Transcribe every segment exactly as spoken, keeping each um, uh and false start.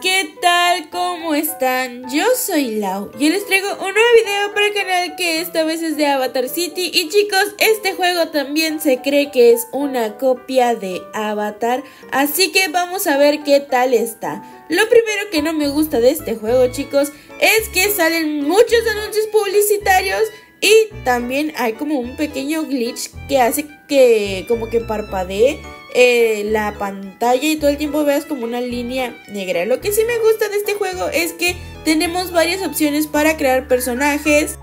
¿qué tal? ¿Cómo están? Yo soy Lau y les traigo un nuevo video para el canal, que esta vez es de Avatar City. Y chicos, este juego también se cree que es una copia de Avatar, así que vamos a ver qué tal está. Lo primero que no me gusta de este juego, chicos, es que salen muchos anuncios publicitarios y también hay como un pequeño glitch que hace que como que parpadee Eh, la pantalla y todo el tiempo veas como una línea negra. Lo que sí me gusta de este juego es que tenemos varias opciones para crear personajes,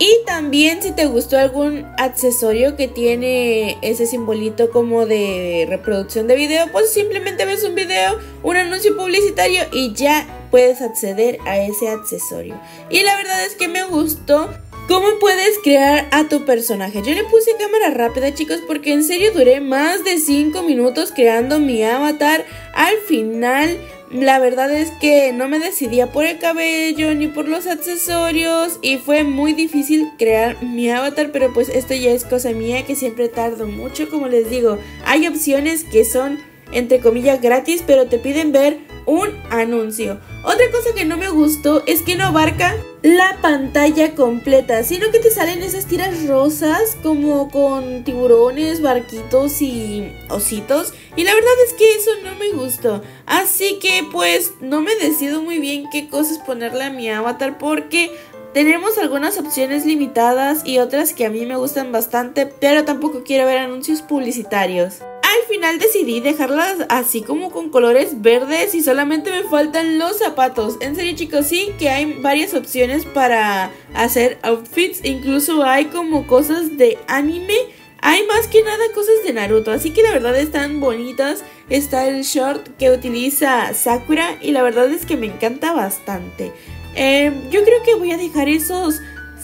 y también si te gustó algún accesorio que tiene ese simbolito como de reproducción de video, pues simplemente ves un video, un anuncio publicitario y ya puedes acceder a ese accesorio. Y la verdad es que me gustó ¿cómo puedes crear a tu personaje? Yo le puse cámara rápida, chicos, porque en serio duré más de cinco minutos creando mi avatar. Al final, la verdad es que no me decidía por el cabello ni por los accesorios y fue muy difícil crear mi avatar, pero pues esto ya es cosa mía, que siempre tardo mucho. Como les digo, hay opciones que son, entre comillas, gratis, pero te piden ver un anuncio. Otra cosa que no me gustó es que no abarca la pantalla completa, sino que te salen esas tiras rosas como con tiburones, barquitos y ositos, y la verdad es que eso no me gustó. Así que pues no me decido muy bien qué cosas ponerle a mi avatar, porque tenemos algunas opciones limitadas y otras que a mí me gustan bastante, pero tampoco quiero ver anuncios publicitarios. Al final decidí dejarlas así como con colores verdes y solamente me faltan los zapatos. En serio, chicos, sí que hay varias opciones para hacer outfits. Incluso hay como cosas de anime. Hay más que nada cosas de Naruto, así que la verdad están bonitas. Está el short que utiliza Sakura y la verdad es que me encanta bastante. Eh, yo creo que voy a dejar esos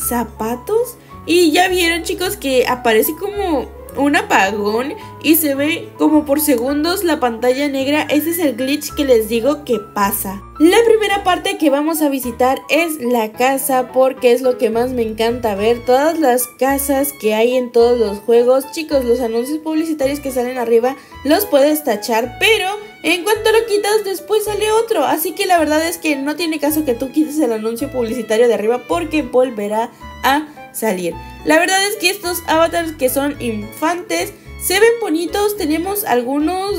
zapatos. Y ya vieron, chicos, que aparece como un apagón y se ve como por segundos la pantalla negra. Ese es el glitch que les digo que pasa. La primera parte que vamos a visitar es la casa, porque es lo que más me encanta ver, todas las casas que hay en todos los juegos. Chicos, los anuncios publicitarios que salen arriba los puedes tachar, pero en cuanto lo quitas después sale otro, así que la verdad es que no tiene caso que tú quites el anuncio publicitario de arriba, porque volverá a salir. La verdad es que estos avatars que son infantes se ven bonitos. Tenemos algunos,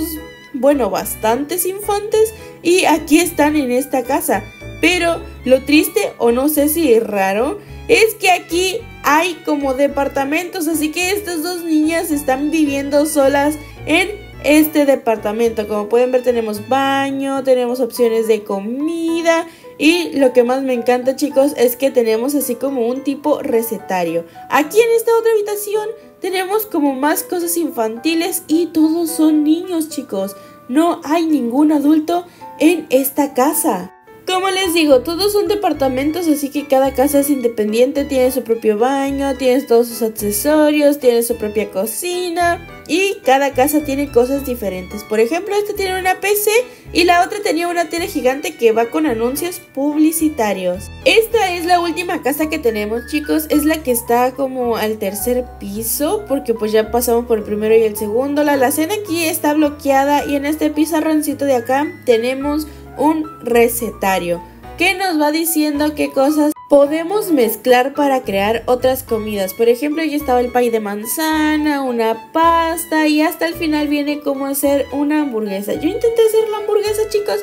bueno, bastantes infantes, y aquí están en esta casa. Pero lo triste, o no sé si es raro, es que aquí hay como departamentos, así que estas dos niñas están viviendo solas en este departamento. Como pueden ver, tenemos baño, tenemos opciones de comida. Y lo que más me encanta, chicos, es que tenemos así como un tipo recetario. Aquí en esta otra habitación tenemos como más cosas infantiles y todos son niños, chicos. No hay ningún adulto en esta casa. Como les digo, todos son departamentos, así que cada casa es independiente. Tiene su propio baño, tiene todos sus accesorios, tiene su propia cocina, y cada casa tiene cosas diferentes. Por ejemplo, esta tiene una P C y la otra tenía una tele gigante que va con anuncios publicitarios. Esta es la última casa que tenemos, chicos. Es la que está como al tercer piso, porque pues ya pasamos por el primero y el segundo. La alacena aquí está bloqueada y en este pizarroncito de acá tenemos un recetario que nos va diciendo qué cosas podemos mezclar para crear otras comidas. Por ejemplo, ya estaba el pay de manzana, una pasta, y hasta el final viene cómo hacer una hamburguesa. Yo intenté hacer la hamburguesa, chicos,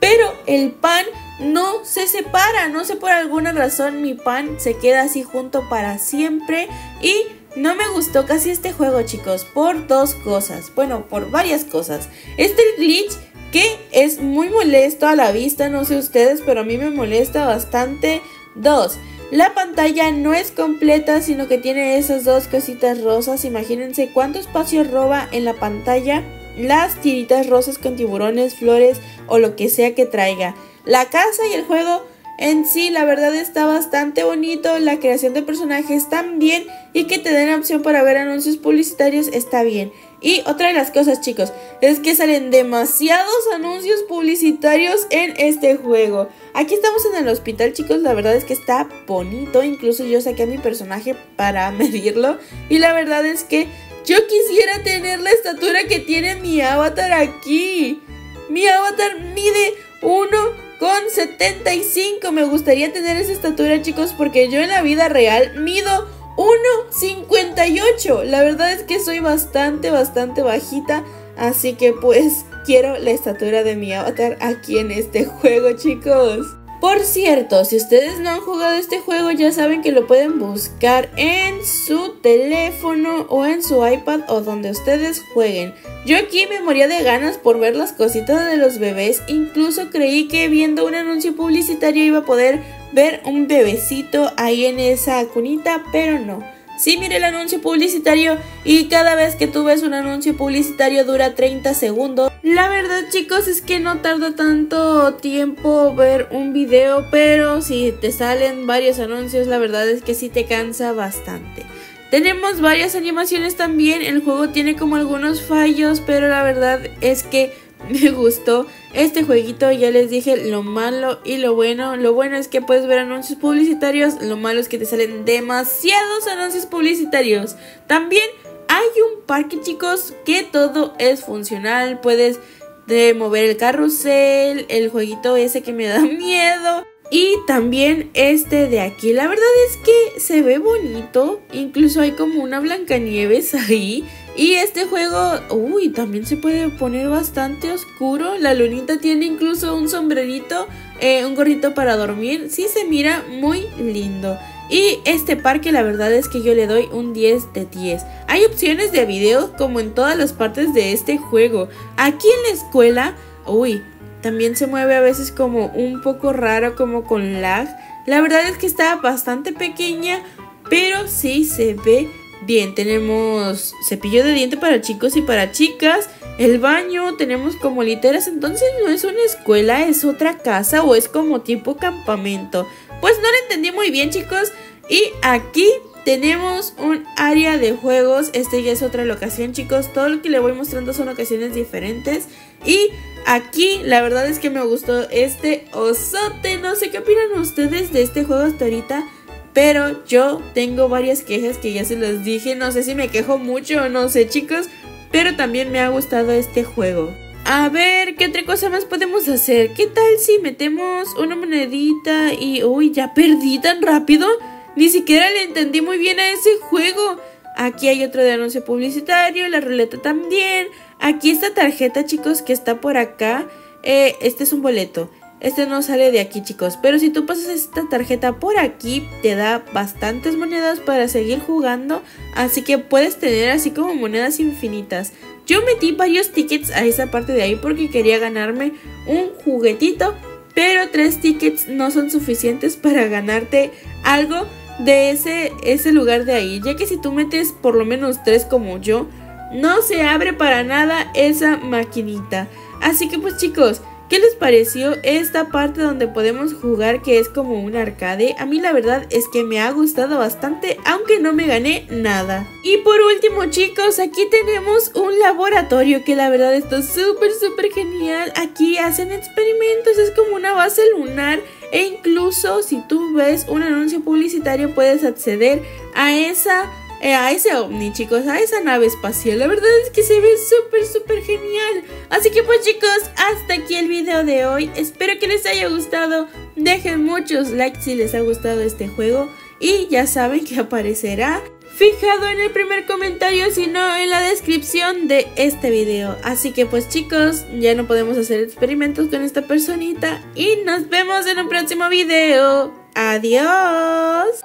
pero el pan no se separa. No sé por alguna razón mi pan se queda así junto para siempre, y no me gustó casi este juego, chicos, por dos cosas. Bueno, por varias cosas. Este glitch que es muy molesto a la vista, no sé ustedes, pero a mí me molesta bastante. Dos, la pantalla no es completa, sino que tiene esas dos cositas rosas. Imagínense cuánto espacio roba en la pantalla las tiritas rosas con tiburones, flores o lo que sea que traiga. La casa y el juego en sí, la verdad, está bastante bonito. La creación de personajes también, y que te den la opción para ver anuncios publicitarios está bien. Y otra de las cosas, chicos, es que salen demasiados anuncios publicitarios en este juego. Aquí estamos en el hospital, chicos. La verdad es que está bonito. Incluso yo saqué a mi personaje para medirlo. Y la verdad es que yo quisiera tener la estatura que tiene mi avatar aquí. Mi avatar mide uno con setenta y cinco. Me gustaría tener esa estatura, chicos, porque yo en la vida real mido uno cincuenta y ocho. La verdad es que soy bastante, bastante bajita. Así que pues quiero la estatura de mi avatar aquí en este juego, chicos. Por cierto, si ustedes no han jugado este juego, ya saben que lo pueden buscar en su teléfono o en su iPad o donde ustedes jueguen. Yo aquí me moría de ganas por ver las cositas de los bebés. Incluso creí que viendo un anuncio publicitario iba a poder ver un bebecito ahí en esa cunita, pero no. Sí, mire el anuncio publicitario, y cada vez que tú ves un anuncio publicitario dura treinta segundos. La verdad, chicos, es que no tarda tanto tiempo ver un video, pero si te salen varios anuncios, la verdad es que sí te cansa bastante. Tenemos varias animaciones también, el juego tiene como algunos fallos, pero la verdad es que me gustó este jueguito. Ya les dije lo malo y lo bueno. Lo bueno es que puedes ver anuncios publicitarios. Lo malo es que te salen demasiados anuncios publicitarios. También hay un parque, chicos, que todo es funcional. Puedes de mover el carrusel, el jueguito ese que me da miedo, y también este de aquí. La verdad es que se ve bonito. Incluso hay como una Blancanieves ahí. Y este juego, uy, también se puede poner bastante oscuro. La lunita tiene incluso un sombrerito, eh, un gorrito para dormir. Sí se mira muy lindo. Y este parque, la verdad es que yo le doy un diez de diez. Hay opciones de video como en todas las partes de este juego. Aquí en la escuela, uy, también se mueve a veces como un poco raro, como con lag. La verdad es que está bastante pequeña, pero sí se ve bien. Tenemos cepillo de diente para chicos y para chicas, el baño, tenemos como literas. Entonces no es una escuela, es otra casa, o es como tipo campamento. Pues no lo entendí muy bien, chicos. Y aquí tenemos un área de juegos. Este ya es otra locación, chicos. Todo lo que le voy mostrando son locaciones diferentes. Y aquí la verdad es que me gustó este osote. No sé qué opinan ustedes de este juego hasta ahorita, pero yo tengo varias quejas que ya se las dije. No sé si me quejo mucho o no sé, chicos, pero también me ha gustado este juego. A ver, ¿qué otra cosa más podemos hacer? ¿Qué tal si metemos una monedita y... uy, ya perdí tan rápido. Ni siquiera le entendí muy bien a ese juego. Aquí hay otro de anuncio publicitario, la ruleta también. Aquí esta tarjeta, chicos, que está por acá. Eh, este es un boleto. Este no sale de aquí, chicos, pero si tú pasas esta tarjeta por aquí, te da bastantes monedas para seguir jugando. Así que puedes tener así como monedas infinitas. Yo metí varios tickets a esa parte de ahí porque quería ganarme un juguetito, pero tres tickets no son suficientes para ganarte algo de ese, ese lugar de ahí. Ya que si tú metes por lo menos tres como yo, no se abre para nada esa maquinita. Así que pues, chicos, ¿qué les pareció esta parte donde podemos jugar, que es como un arcade? A mí la verdad es que me ha gustado bastante, aunque no me gané nada. Y por último, chicos, aquí tenemos un laboratorio que la verdad está súper, súper genial. Aquí hacen experimentos, es como una base lunar. E incluso si tú ves un anuncio publicitario puedes acceder a esa... a ese ovni, chicos, a esa nave espacial. La verdad es que se ve súper, súper genial. Así que pues, chicos, hasta aquí el video de hoy. Espero que les haya gustado. Dejen muchos likes si les ha gustado este juego. Y ya saben que aparecerá fijado en el primer comentario, si no en la descripción de este video. Así que pues, chicos, ya no podemos hacer experimentos con esta personita. Y nos vemos en un próximo video. Adiós.